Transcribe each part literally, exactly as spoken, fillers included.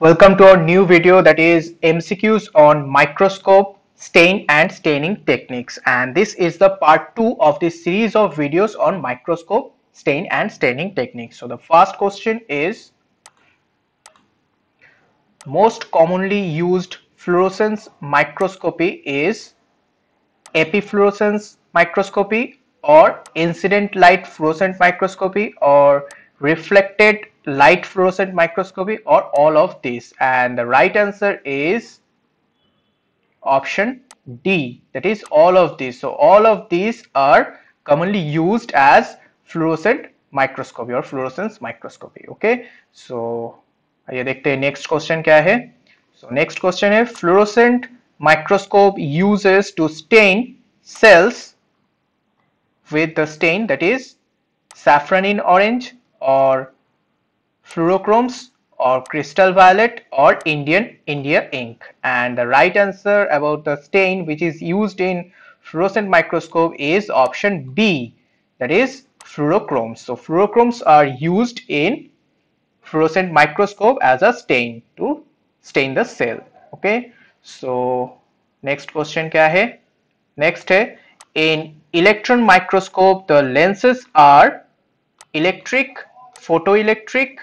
Welcome to our new video, that is M C Qs on microscope, stain and staining techniques. And this is the part two of this series of videos on microscope, stain and staining techniques. So the first question is, most commonly used fluorescence microscopy is epifluorescence microscopy or incident light fluorescent microscopy or reflected light fluorescent microscopy or all of these? And the right answer is option D, that is all of these. So all of these are commonly used as fluorescent microscopy or fluorescence microscopy. Okay, so आइए देखते हैं next question क्या है. So next question है fluorescent microscope uses to stain cells with the stain that is safranin orange और fluorochromes और crystal violet और Indian India ink. And the right answer about the stain which is used in fluorescent microscope is option B, that is fluorochromes. So fluorochromes are used in fluorescent microscope as a stain to stain the cell. Okay, so next question क्या है? Next है, in electron microscope the lenses are electric, photoelectric,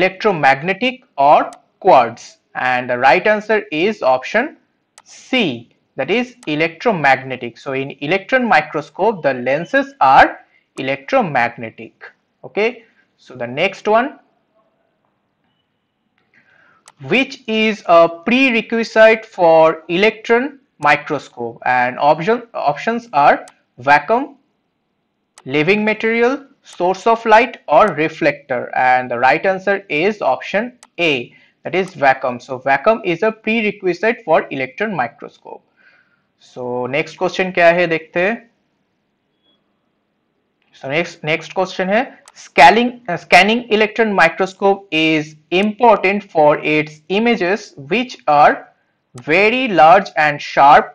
electromagnetic or quartz. And the right answer is option C, that is electromagnetic. So in electron microscope the lenses are electromagnetic. Okay. So the next one, which is a prerequisite for electron microscope? And option, options are vacuum, living material, source of light or reflector. And the right answer is option A, that is vacuum. So vacuum is a prerequisite for electron microscope. So next question क्या है देखते हैं. So next next question है, scanning uh, scanning electron microscope is important for its images which are very large and sharp,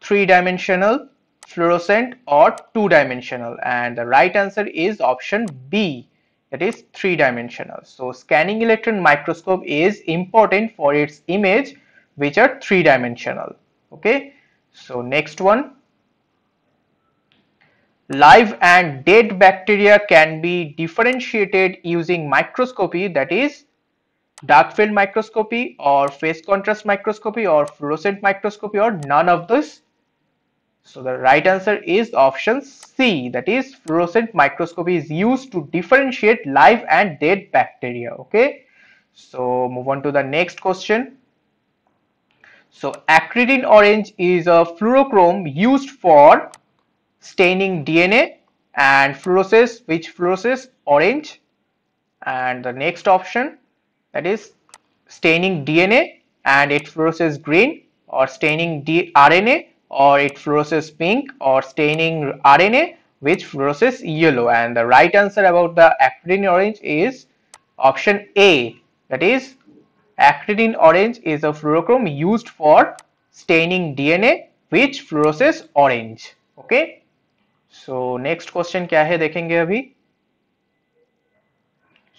three dimensional, fluorescent or two dimensional. And the right answer is option B, that is three dimensional. So scanning electron microscope is important for its image which are three dimensional. Okay, so next one, live and dead bacteria can be differentiated using microscopy, that is dark field microscopy or phase contrast microscopy or fluorescent microscopy or none of this. So the right answer is option C, that is fluorescent microscopy is used to differentiate live and dead bacteria. Okay, so move on to the next question. So acridine orange is a fluorochrome used for staining D N A and fluoresces, which fluoresces orange. And the next option, that is staining D N A and it fluoresces green, or staining D R N A or it fluoresces pink, or staining R N A which fluoresces yellow. And the right answer about the acridine orange is option A, that is acridine orange is a fluorochrome used for staining D N A which fluoresces orange. Okay. So next question क्या है देखेंगे अभी.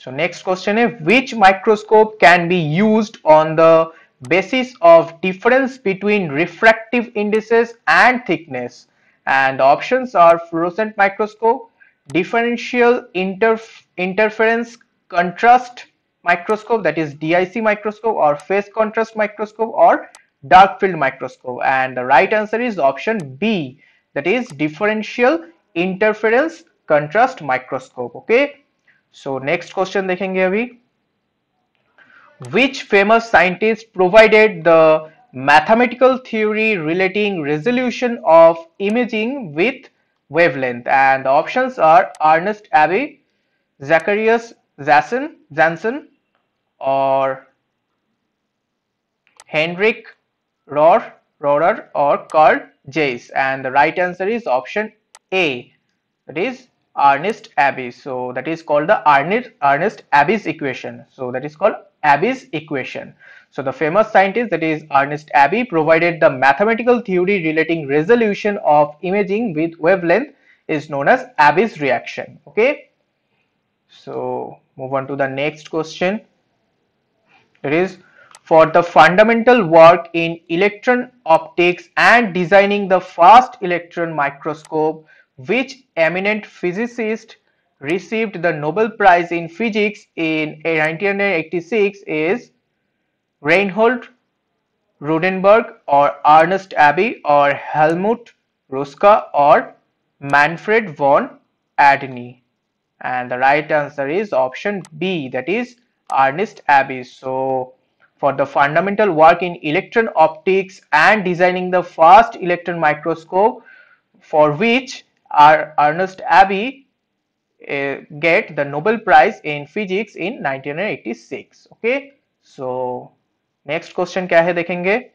So next question है, which microscope can be used on the basis of difference between refractive indices and thickness? And options are fluorescent microscope, differential interf interference contrast microscope, that is D I C microscope, or phase contrast microscope or dark field microscope. And the right answer is option B, that is differential interference contrast microscope. Okay, so next question देखेंगे अभी. Which famous scientist provided the mathematical theory relating resolution of imaging with wavelength? And the options are Ernst Abbe, Zacharias Janssen, Janssen, or Hendrik Rohrer, Rohrer or Carl Jace. And the right answer is option A, that is Ernst Abbe. So that is called the Ernst Ernst Abbe's equation. So that is called Abbe's equation. So the famous scientist, that is Ernst Abbe, provided the mathematical theory relating resolution of imaging with wavelength is known as Abbe's reaction. Okay, so move on to the next question. It is for the fundamental work in electron optics and designing the first electron microscope, which eminent physicist received the Nobel Prize in Physics in nineteen eighty-six is Reinhold Rudenberg or Ernst Abbe or Helmut Ruska or Manfred von Ardenne. And the right answer is option B, that is Ernst Abbe. So for the fundamental work in electron optics and designing the first electron microscope, for which our Ernst Abbe uh, get the Nobel Prize in Physics in nineteen eighty-six. Okay, so next question kya hai dekhenge.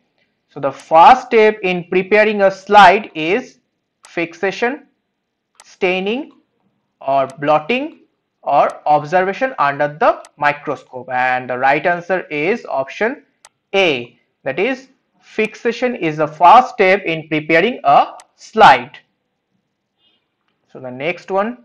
So the first step in preparing a slide is fixation, staining or blotting or observation under the microscope, and the right answer is option A, that is fixation is the first step in preparing a slide. So the next one,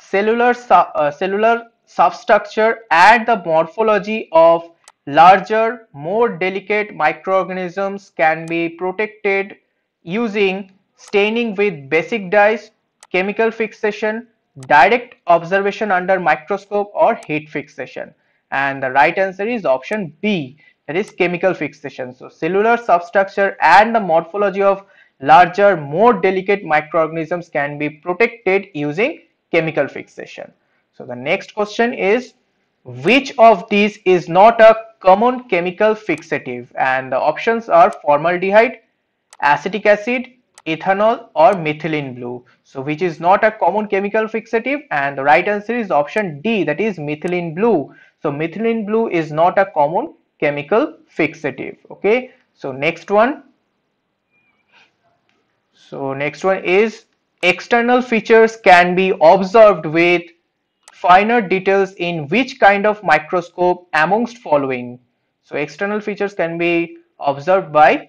cellular su uh, cellular substructure and the morphology of larger, more delicate microorganisms can be protected using staining with basic dyes, chemical fixation, direct observation under microscope or heat fixation. And the right answer is option B, that is chemical fixation. So cellular substructure and the morphology of larger, more delicate microorganisms can be protected using chemical fixation. So the next question is, which of these is not a common chemical fixative? And the options are formaldehyde, acetic acid, ethanol or methylene blue. So which is not a common chemical fixative? And the right answer is option D, that is methylene blue. So methylene blue is not a common chemical fixative. Okay, so next one. So next one is, external features can be observed with finer details in which kind of microscope amongst following? So external features can be observed by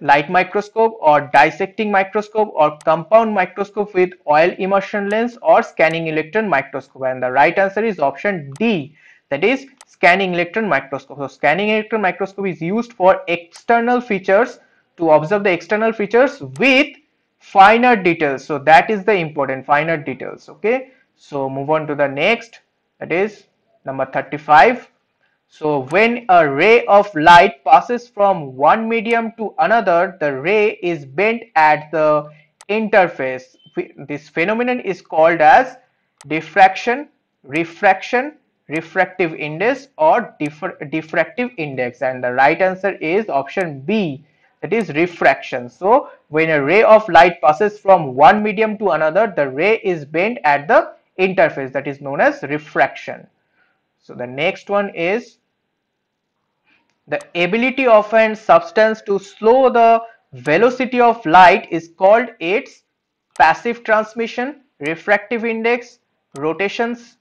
light microscope or dissecting microscope or compound microscope with oil immersion lens or scanning electron microscope. And the right answer is option D, that is scanning electron microscope. So scanning electron microscope is used for external features, to observe the external features with finer details. So that is the important, finer details. Okay, so move on to the next, that is number thirty-five. So when a ray of light passes from one medium to another, the ray is bent at the interface. This phenomenon is called as diffraction, refraction, refractive index or diffractive index. And the right answer is option B, that is refraction. So when a ray of light passes from one medium to another, the ray is bent at the interface, that is known as refraction. So the next one is, the ability of a substance to slow the velocity of light is called its passive transmission, refractive index, rotations,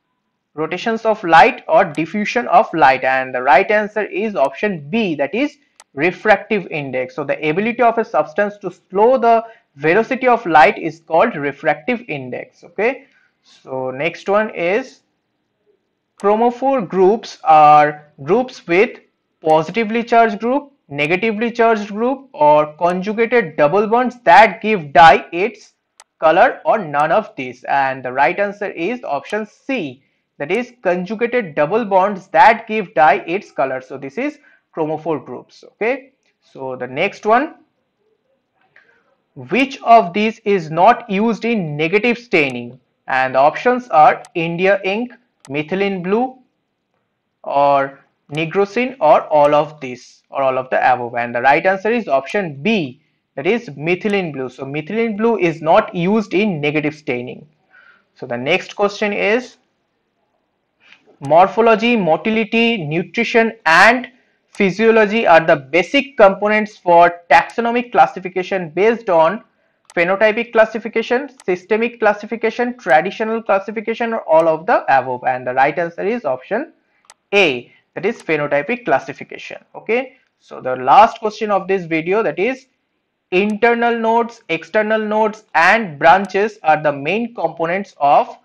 rotations of light or diffusion of light. And the right answer is option B, that is refractive index. So the ability of a substance to slow the velocity of light is called refractive index. Okay, so next one is, chromophore groups are groups with positively charged group, negatively charged group or conjugated double bonds that give dye its color or none of these. And the right answer is option C, that is conjugated double bonds that give dye its color. So this is chromophore groups. Okay, so the next one, which of these is not used in negative staining? And the options are India ink, methylene blue or nigrosin or all of these or all of the above. And the right answer is option B, that is methylene blue. So methylene blue is not used in negative staining. So the next question is, morphology, motility, nutrition and physiology are the basic components for taxonomic classification based on phenotypic classification, systemic classification, traditional classification or all of the above. And the right answer is option A, that is phenotypic classification. Okay, so the last question of this video, that is, internal nodes, external nodes and branches are the main components of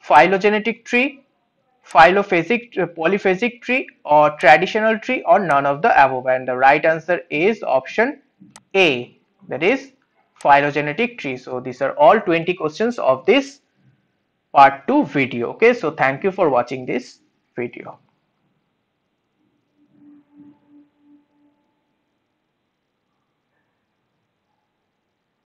phylogenetic tree, phylophasic, polyphasic tree or traditional tree or none of the above, and the right answer is option A, that is phylogenetic tree. So these are all twenty questions of this part two video. Okay, so thank you for watching this video.